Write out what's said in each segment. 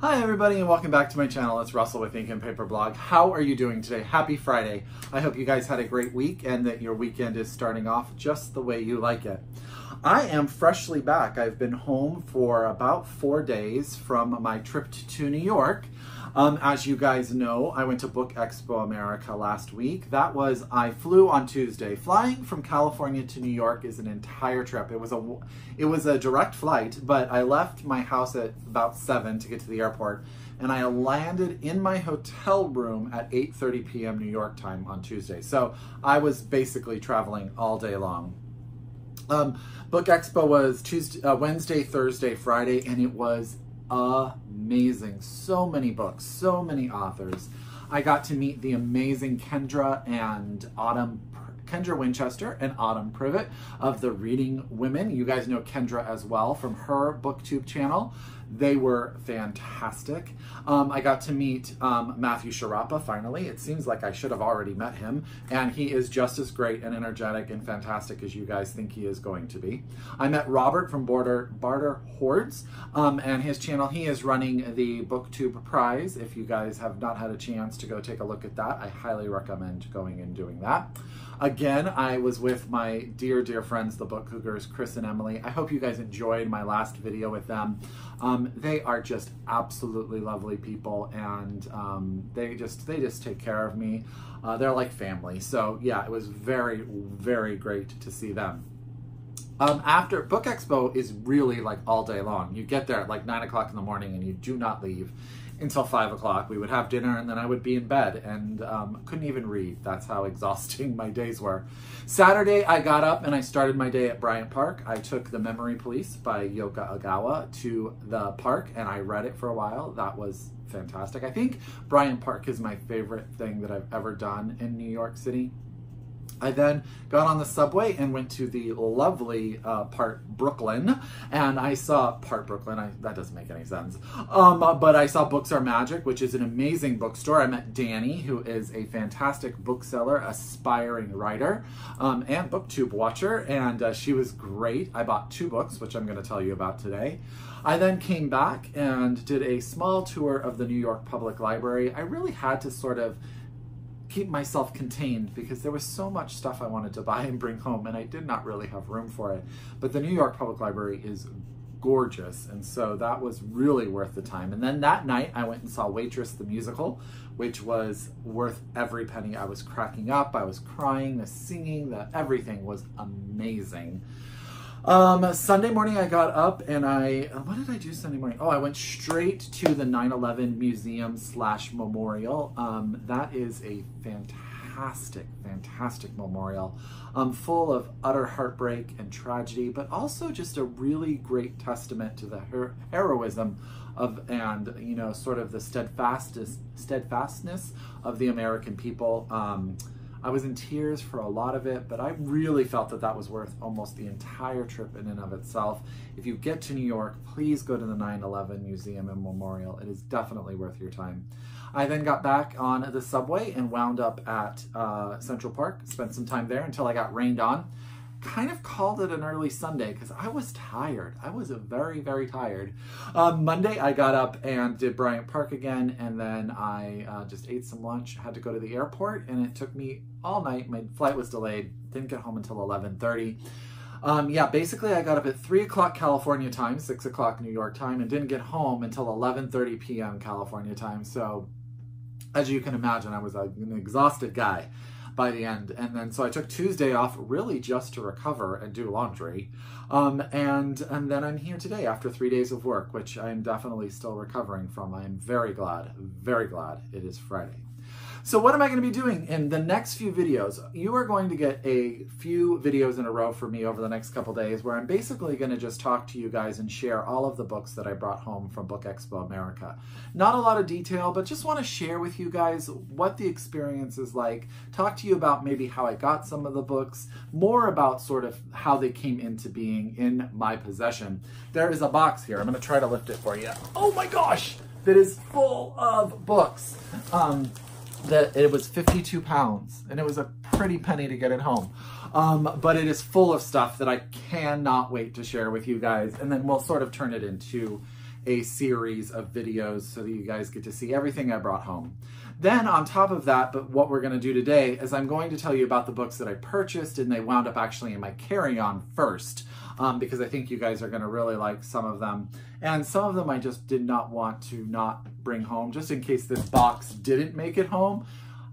Hi everybody and welcome back to my channel. It's Russell with Ink and Paper Blog. How are you doing today? Happy Friday. I hope you guys had a great week and that your weekend is starting off just the way you like it. I am freshly back. I've been home for about 4 days from my trip to New York. As you guys know, I went to Book Expo America last week. That was, I flew on Tuesday. Flying from California to New York is an entire trip. It was a direct flight, but I left my house at about 7 to get to the airport, and I landed in my hotel room at 8:30 p.m. New York time on Tuesday. So I was basically traveling all day long. Book Expo was Wednesday, Thursday, Friday, and it was amazing. So many books, so many authors. I got to meet the amazing Kendra Winchester and Autumn Privet of the Reading Women. You guys know Kendra as well from her BookTube channel. They were fantastic. I got to meet Matthew Sciarappa finally. It seems like I should have already met him, and he is just as great and energetic and fantastic as you guys think he is going to be. I met Robert from Barter Hordes and his channel. He is running the BookTube prize. If you guys have not had a chance to go take a look at that, I highly recommend going and doing that. Again, I was with my dear, dear friends, the Book Cougars, Chris and Emily. I hope you guys enjoyed my last video with them. They are just absolutely lovely people, and they just take care of me. They're like family. So yeah, it was very, very great to see them. After Book Expo is really like all day long. You get there at like 9 o'clock in the morning and you do not leave until 5 o'clock. We would have dinner and then I would be in bed and couldn't even read. That's how exhausting my days were. Saturday, I got up and I started my day at Bryant Park. I took The Memory Police by Yoko Ogawa to the park and I read it for a while. That was fantastic. I think Bryant Park is my favorite thing that I've ever done in New York City. I then got on the subway and went to the lovely Brooklyn, and I saw that doesn't make any sense, but I saw Books Are Magic, which is an amazing bookstore. I met Danny, who is a fantastic bookseller, aspiring writer, and BookTube watcher, and she was great. I bought 2 books, which I'm going to tell you about today. I then came back and did a small tour of the New York Public Library. I really had to sort of keep myself contained because there was so much stuff I wanted to buy and bring home and I did not really have room for it. But the New York Public Library is gorgeous, and so that was really worth the time. And then that night I went and saw Waitress the musical, which was worth every penny. I was cracking up, I was crying, the singing, everything was amazing. Sunday morning I got up and what did I do Sunday morning? Oh, I went straight to the 9/11 Museum / Memorial. That is a fantastic, fantastic memorial, full of utter heartbreak and tragedy, but also just a really great testament to the heroism of, and you know, sort of the steadfastness of the American people. I was in tears for a lot of it, but I really felt that that was worth almost the entire trip in and of itself. If you get to New York, please go to the 9/11 Museum and Memorial. It is definitely worth your time. I then got back on the subway and wound up at Central Park, spent some time there until I got rained on. Kind of called it an early Sunday because I was tired. I was very, very tired. Monday, I got up and did Bryant Park again, and then I just ate some lunch, had to go to the airport, and it took me all night. My flight was delayed. Didn't get home until 11:30. Yeah, basically I got up at 3 o'clock California time, 6 o'clock New York time, and didn't get home until 11:30 p.m. California time. So as you can imagine, I was an exhausted guy by the end. And then so I took Tuesday off really just to recover and do laundry. And then I'm here today after 3 days of work, which I am definitely still recovering from. I am very glad it is Friday. So what am I going to be doing in the next few videos? You are going to get a few videos in a row for me over the next couple days where I'm basically going to just talk to you guys and share all of the books that I brought home from Book Expo America. Not a lot of detail, but just want to share with you guys what the experience is like, talk to you about maybe how I got some of the books, more about sort of how they came into being in my possession. There is a box here. I'm going to try to lift it for you. Oh my gosh! That is full of books. That it was 52 pounds and it was a pretty penny to get it home. But it is full of stuff that I cannot wait to share with you guys. And then we'll sort of turn it into a series of videos so that you guys get to see everything I brought home. Then on top of that, but what we're going to do today is I'm going to tell you about the books that I purchased and they wound up actually in my carry-on first, because I think you guys are going to really like some of them. And some of them I just did not want to not bring home, just in case this box didn't make it home.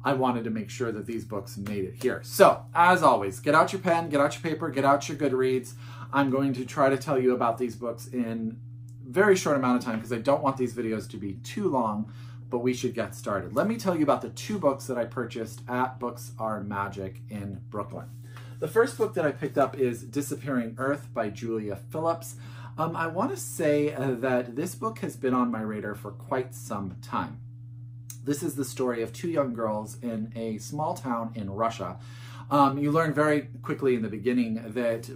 I wanted to make sure that these books made it here. So, as always, get out your pen, get out your paper, get out your Goodreads. I'm going to try to tell you about these books in a very short amount of time because I don't want these videos to be too long, but we should get started. Let me tell you about the two books that I purchased at Books Are Magic in Brooklyn. The first book that I picked up is Disappearing Earth by Julia Phillips. I want to say that this book has been on my radar for quite some time. This is the story of two young girls in a small town in Russia. You learn very quickly in the beginning that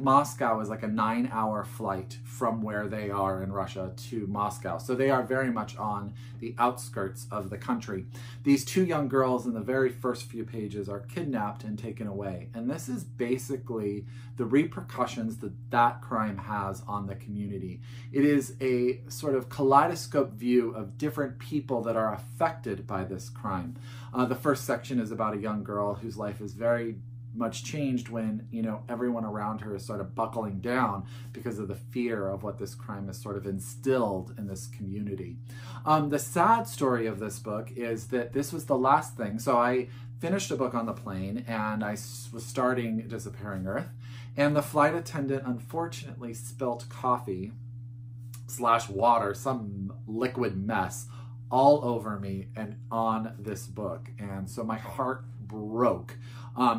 Moscow is like a 9-hour flight from where they are in Russia to Moscow. So they are very much on the outskirts of the country. These two young girls in the very first few pages are kidnapped and taken away. And this is basically the repercussions that that crime has on the community. It is a sort of kaleidoscope view of different people that are affected by this crime. The first section is about a young girl whose life is very much changed when, you know, everyone around her is sort of buckling down because of the fear of what this crime has sort of instilled in this community. The sad story of this book is that this was the last thing. So I finished a book on the plane and I was starting Disappearing Earth, and the flight attendant unfortunately spilt coffee/water, some liquid mess, all over me and on this book. And so my heart broke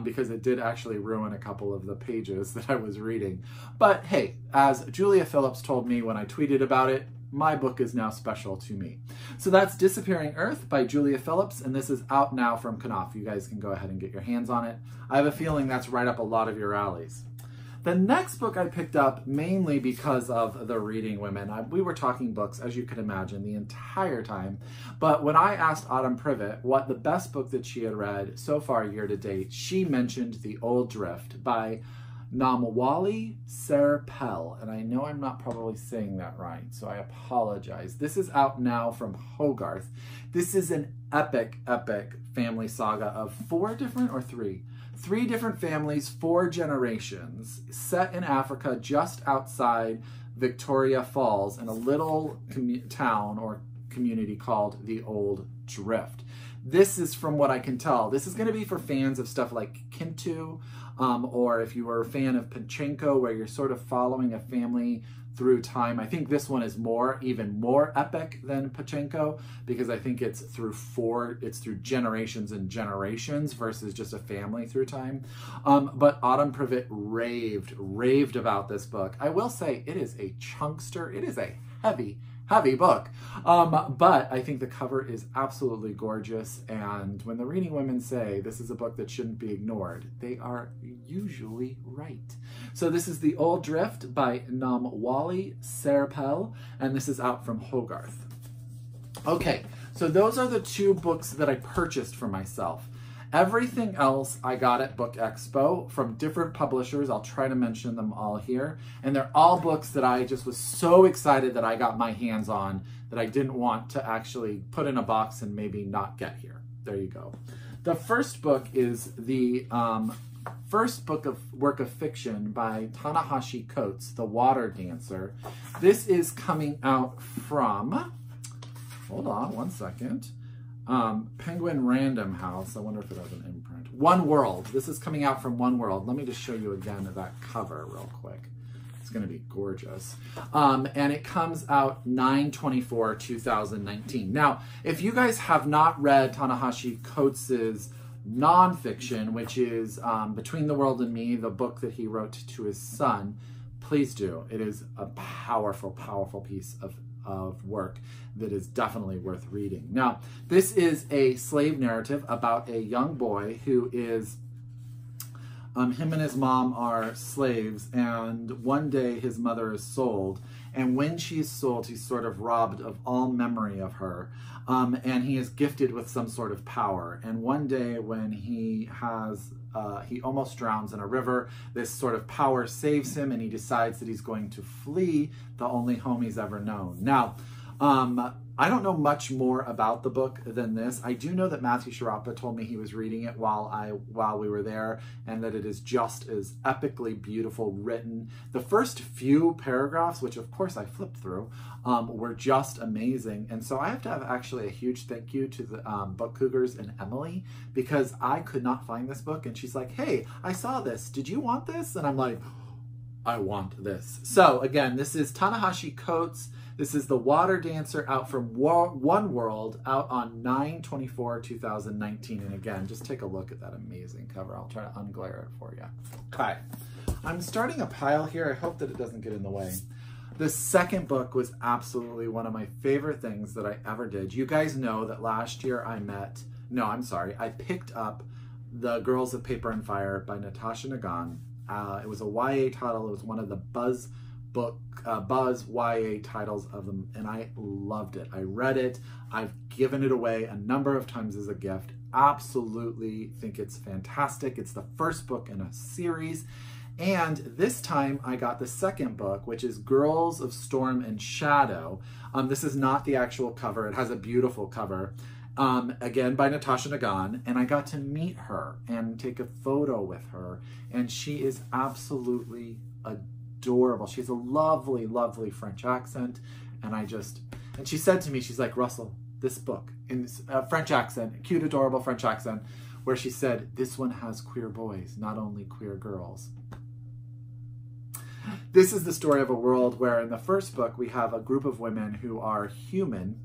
because it did actually ruin a couple of the pages that I was reading. But hey, as Julia Phillips told me when I tweeted about it, my book is now special to me. So that's Disappearing Earth by Julia Phillips, and this is out now from Knopf. You guys can go ahead and get your hands on it. I have a feeling that's right up a lot of your alleys. The next book I picked up mainly because of the Reading Women. We were talking books, as you can imagine, the entire time. But when I asked Autumn Privet what the best book that she had read so far year to date, she mentioned The Old Drift by Namwali Serpell. And I know I'm not probably saying that right, so I apologize. This is out now from Hogarth. This is an epic, epic family saga of three different families, 4 generations, set in Africa just outside Victoria Falls in a little town or community called The Old Drift. This is, from what I can tell, this is going to be for fans of stuff like Kintu, or if you were a fan of Pachinko, where you're sort of following a family through time. I think this one is even more epic than Pachinko, because I think it's through generations and generations versus just a family through time. But Autumn Privet raved about this book. I will say it is a chunkster. It is a heavy book. But I think the cover is absolutely gorgeous. And when the Reading Women say this is a book that shouldn't be ignored, they are usually right. So this is The Old Drift by Namwali Serpell, and this is out from Hogarth. Okay, so those are the two books that I purchased for myself. Everything else I got at Book Expo from different publishers. I'll try to mention them all here. And they're all books that I just was so excited that I got my hands on that I didn't want to actually put in a box and maybe not get here. There you go. The first book is the first work of fiction by Ta-Nehisi Coates, The Water Dancer. This is coming out from, hold on one second, Penguin Random House. I wonder if it has an imprint. One World. This is coming out from One World. Let me just show you again that cover real quick. It's going to be gorgeous. And it comes out 9/24/2019. Now, if you guys have not read Ta-Nehisi Coates' nonfiction, which is Between the World and Me, the book that he wrote to his son, please do. It is a powerful, powerful piece of work that is definitely worth reading. Now, this is a slave narrative about a young boy who is, him and his mom are slaves, and one day his mother is sold, and when she's sold, he's sort of robbed of all memory of her, and he is gifted with some sort of power, and one day when he has He almost drowns in a river. This sort of power saves him, and he decides that he's going to flee the only home he's ever known. Now, I don't know much more about the book than this. I do know that Matthew Sciarappa told me he was reading it while we were there, and that it is just as epically beautiful written. The first few paragraphs, which of course I flipped through, were just amazing. And so I have to have actually a huge thank you to the Book Cougars and Emily, because I could not find this book. And she's like, hey, I saw this. Did you want this? And I'm like, I want this. So again, this is Ta-Nehisi Coates. This is The Water Dancer, out from One World, out on 9/24/2019. And again, just take a look at that amazing cover. I'll try to unglare it for you. Okay. I'm starting a pile here. I hope that it doesn't get in the way. The second book was absolutely one of my favorite things that I ever did. You guys know that last year I picked up The Girls of Paper and Fire by Natasha Ngan. It was a YA title. It was one of the Buzz YA titles of them, and I loved it. I read it. I've given it away a number of times as a gift. Absolutely think it's fantastic. It's the first book in a series, and this time I got the second book, which is Girls of Storm and Shadow. This is not the actual cover. It has a beautiful cover, again by Natasha Ngan, and I got to meet her and take a photo with her, and she is absolutely adorable. She has a lovely, lovely French accent, and she said to me, she's like, Russell, this book, in this French accent, cute, adorable French accent, where she said, this one has queer boys, not only queer girls. This is the story of a world where in the first book, we have a group of women who are human.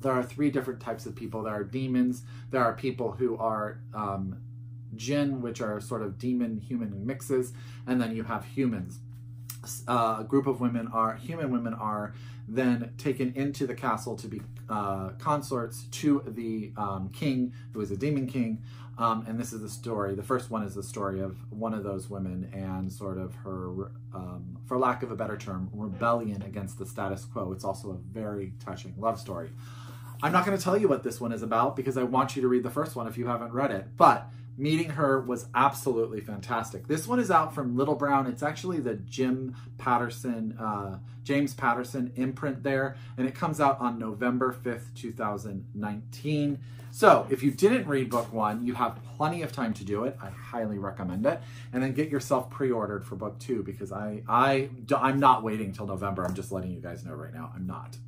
There are three different types of people. There are demons. There are people who are jinn, which are sort of demon-human mixes. And then you have humans. A group of human women are then taken into the castle to be consorts to the king, who is a demon king. And this is the story. The first one is the story of one of those women and sort of her, for lack of a better term, rebellion against the status quo. It's also a very touching love story. I'm not going to tell you what this one is about because I want you to read the first one if you haven't read it, but meeting her was absolutely fantastic. This one is out from Little Brown. It's actually the James Patterson imprint there, and it comes out on November 5th, 2019. So if you didn't read book one, you have plenty of time to do it. I highly recommend it. And then get yourself pre-ordered for book two, because I'm not waiting till November. I'm just letting you guys know right now. I'm not.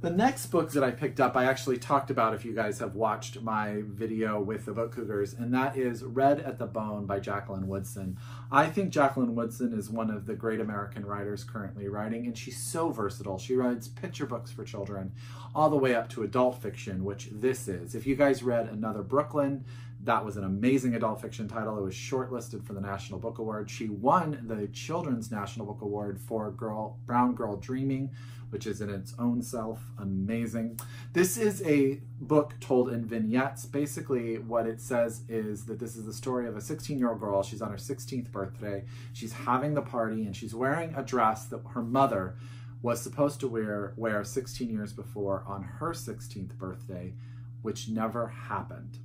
The next book that I picked up, I actually talked about if you guys have watched my video with the Book Cougars, and that is Red at the Bone by Jacqueline Woodson. I think Jacqueline Woodson is one of the great American writers currently writing, and she's so versatile. She writes picture books for children all the way up to adult fiction, which this is. If you guys read Another Brooklyn, that was an amazing adult fiction title. It was shortlisted for the National Book Award. She won the Children's National Book Award for Brown Girl Dreaming, which is in its own self amazing. This is a book told in vignettes. Basically, what it says is that this is the story of a 16-year-old girl. She's on her 16th birthday. She's having the party, and she's wearing a dress that her mother was supposed to wear 16 years before on her 16th birthday, which never happened.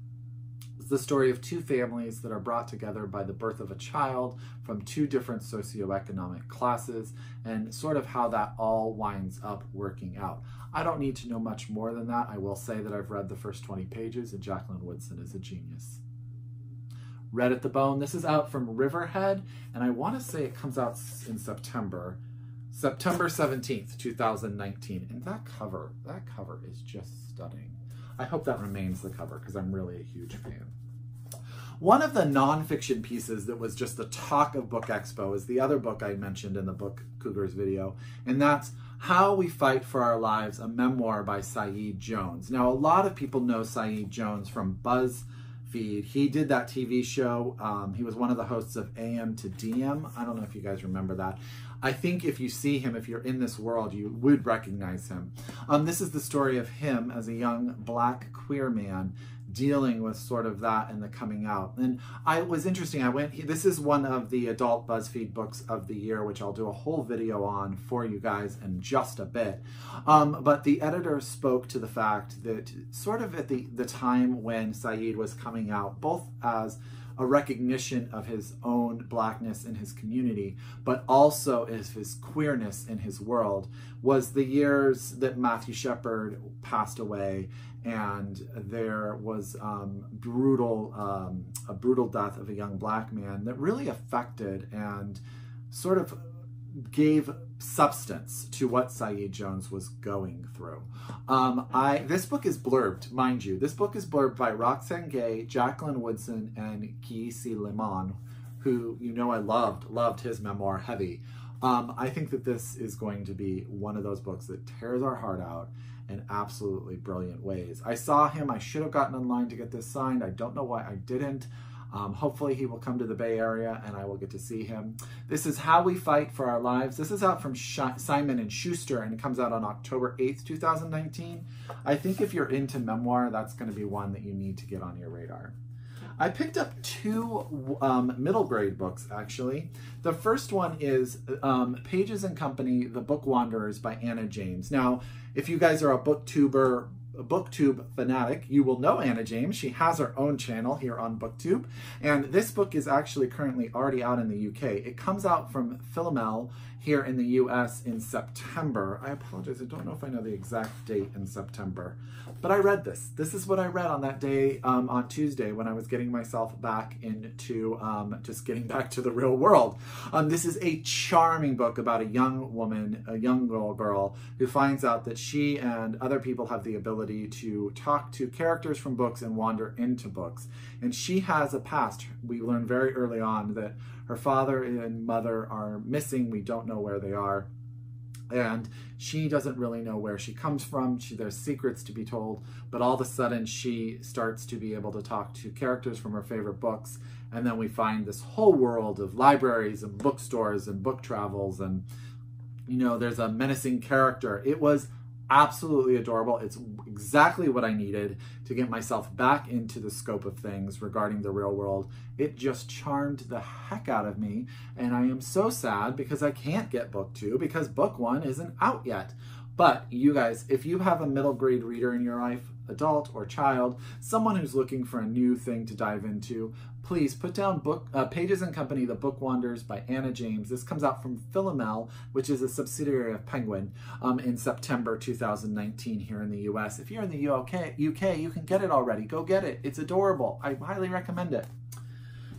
The story of two families that are brought together by the birth of a child from two different socioeconomic classes, and sort of how that all winds up working out. I don't need to know much more than that. I will say that I've read the first 20 pages, and Jacqueline Woodson is a genius. Red at the Bone. This is out from Riverhead, and I want to say it comes out in September 17th, 2019. And that cover is just stunning. I hope that remains the cover because I'm really a huge fan. One of the nonfiction pieces that was just the talk of Book Expo is the other book I mentioned in the Book Cougars video, and that's How We Fight For Our Lives, a memoir by Saeed Jones. Now, a lot of people know Saeed Jones from Buzzfeed. He did that TV show. He was one of the hosts of AM to DM. I don't know if you guys remember that. I think if you see him, if you're in this world, you would recognize him. This is the story of him as a young black queer man dealing with sort of that and the coming out. And it was interesting. This is one of the adult BuzzFeed books of the year, which I'll do a whole video on for you guys in just a bit. But the editor spoke to the fact that sort of at the time when Saeed was coming out, both as a recognition of his own blackness in his community, but also of his queerness in his world, was the years that Matthew Shepard passed away, and there was a brutal death of a young black man that really affected and sort of gave substance to what Saeed Jones was going through. This book is blurbed, mind you. This book is blurbed by Roxane Gay, Jacqueline Woodson, and Kiisi Limon, who you know I loved his memoir, Heavy. I think that this is going to be one of those books that tears our heart out in absolutely brilliant ways. I saw him. I should have gotten online to get this signed. I don't know why I didn't. Hopefully he will come to the Bay Area and I will get to see him. This is How We Fight For Our Lives. This is out from Simon & Schuster, and it comes out on October 8th, 2019. I think if you're into memoir, that's going to be one that you need to get on your radar. I picked up two middle grade books, actually. The first one is Pages and Company, The Book Wanderers by Anna James. Now, if you guys are a booktube fanatic, you will know Anna James. She has her own channel here on BookTube, and this book is actually currently already out in the UK. It comes out from Philomel here in the US in September. I apologize, I don't know if I know the exact date in September, but I read this. This is what I read on that day, on Tuesday, when I was getting myself back into just getting back to the real world. This is a charming book about a young woman, a young girl who finds out that she and other people have the ability to talk to characters from books and wander into books. And she has a past. We learn very early on that her father and mother are missing. We don't know where they are. And she doesn't really know where she comes from. There's secrets to be told, but all of a sudden she starts to be able to talk to characters from her favorite books. And then we find this whole world of libraries and bookstores and book travels. And, you know, there's a menacing character. It was absolutely adorable. It's exactly what I needed to get myself back into the scope of things regarding the real world. It just charmed the heck out of me, and I am so sad because I can't get book two because book one isn't out yet. But you guys, if you have a middle grade reader in your life, adult or child, someone who's looking for a new thing to dive into, please put down Pages and Company, The Book Wanderers by Anna James. This comes out from Philomel, which is a subsidiary of Penguin, in September 2019 here in the US. If you're in the UK, you can get it already. Go get it. It's adorable. I highly recommend it.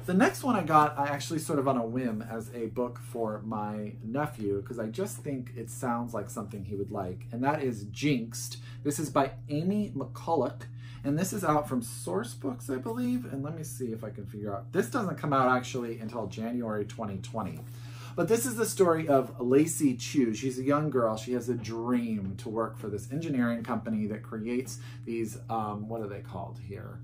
The next one I got, I actually sort of on a whim as a book for my nephew, because I just think it sounds like something he would like, and that is Jinxed. This is by Amy McCulloch, and this is out from Source Books, I believe, and let me see if I can figure out. This doesn't come out actually until January 2020. But this is the story of Lacey Chu. She's a young girl. She has a dream to work for this engineering company that creates these, what are they called here?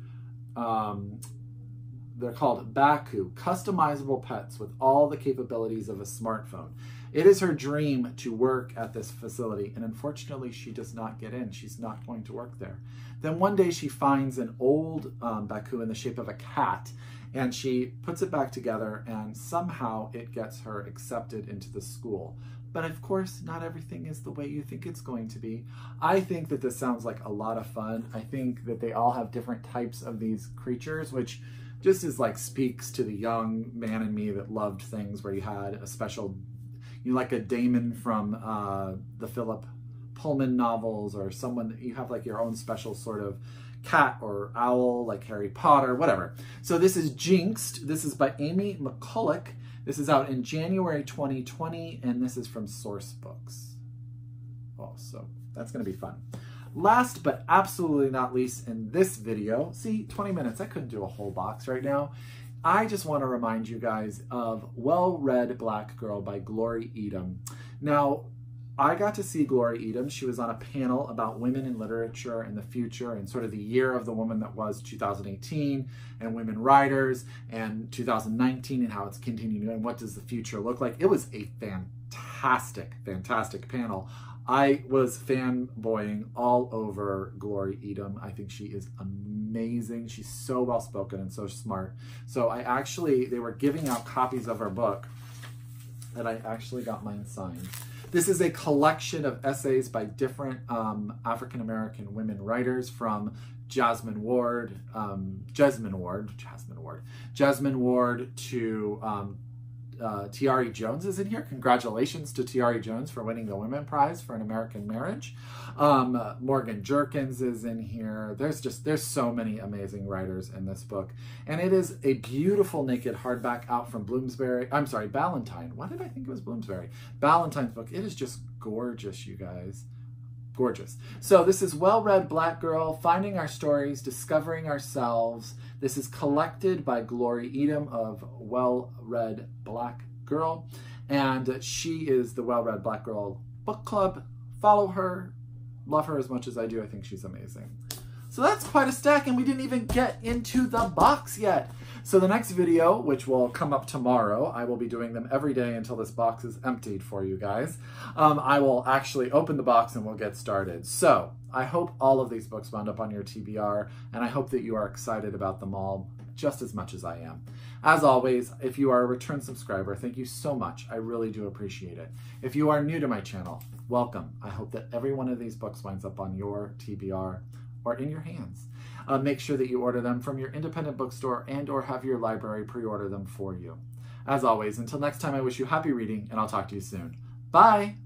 They're called Baku, customizable pets with all the capabilities of a smartphone. It is her dream to work at this facility, and unfortunately, she does not get in. She's not going to work there. Then one day, she finds an old Baku in the shape of a cat, and she puts it back together, and somehow it gets her accepted into the school. But of course, not everything is the way you think it's going to be. I think that this sounds like a lot of fun. I think that they all have different types of these creatures, which just is like speaks to the young man in me that loved things where you had a special, you know, like a Damon from the Philip Pullman novels, or someone that you have like your own special sort of cat or owl, like Harry Potter, whatever. So this is Jinxed. This is by Amy McCulloch. This is out in January 2020, and this is from Source Books. Oh, so that's going to be fun. Last but absolutely not least in this video, see, 20 minutes, I couldn't do a whole box right now. I just want to remind you guys of Well-Read Black Girl by Glory Edom. Now, I got to see Glory Edom. She was on a panel about women in literature and the future and sort of the year of the woman that was 2018 and women writers and 2019 and how it's continuing and what does the future look like. It was a fantastic, fantastic panel. I was fanboying all over Glory Edom. I think she is amazing. She's so well-spoken and so smart. So I actually, they were giving out copies of her book, and I actually got mine signed. This is a collection of essays by different African-American women writers, from Jasmine Ward to Tiare Jones is in here. Congratulations to Tiare Jones for winning the Women Prize for an American Marriage. Morgan Jerkins is in here. There's so many amazing writers in this book. And it is a beautiful naked hardback out from Bloomsbury. I'm sorry, Ballantyne. Why did I think it was Bloomsbury? Ballantyne's book. It is just gorgeous, you guys. Gorgeous. So this is Well-Read Black Girl, Finding Our Stories, Discovering Ourselves. This is collected by Glory Edom of Well-Read Black Girl. And she is the Well-Read Black Girl Book Club. Follow her. Love her as much as I do. I think she's amazing. So that's quite a stack, and we didn't even get into the box yet. So the next video, which will come up tomorrow, I will be doing them every day until this box is emptied for you guys. I will actually open the box and we'll get started. So I hope all of these books wound up on your TBR, and I hope that you are excited about them all just as much as I am. As always, if you are a return subscriber, thank you so much. I really do appreciate it. If you are new to my channel, welcome. I hope that every one of these books winds up on your TBR or in your hands. Make sure that you order them from your independent bookstore and or have your library pre-order them for you. As always, until next time, I wish you happy reading, and I'll talk to you soon. Bye!